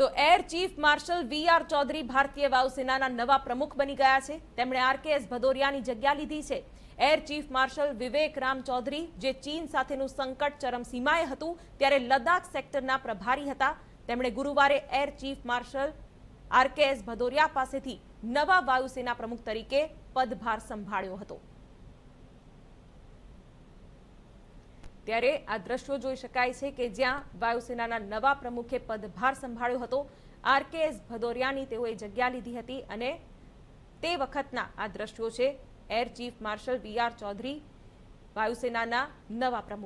तो air chief marshal VR Chaudhari भारतीय वायुसेनाना नवा प्रमुख बनी गया है। તેમણે આરકેએસ ભદૌરિયાની જગ્યા લીધી છે। Air chief marshal Vivek Ram Chaudhari જે ચીન સાથેનું સંકટ ચરમસીમાએ હતું ત્યારે લદ્દાખ સેક્ટરના પ્રભારી હતા। તેમણે ગુરુવારે air chief marshal RKS Bhadauria પાસેથી નવા વાયુસેના પ્રમુખ તરીકે પદભાર સંભાળ્યો હતો। ત્યારે આ દ્રશ્યો જોઈ શકાય છે કે જ્યાં વાયુસેનાના નવા પ્રમુખે પદભાર સંભાળ્યો હતો। આરકેએસ ભદૌરિયાની તેઓએ જગ્યા લીધી હતી અને તે વખતના આ દ્રશ્યો છે। Air chief marshal VR Chaudhari વાયુસેનાના નવા પ્રમુખ।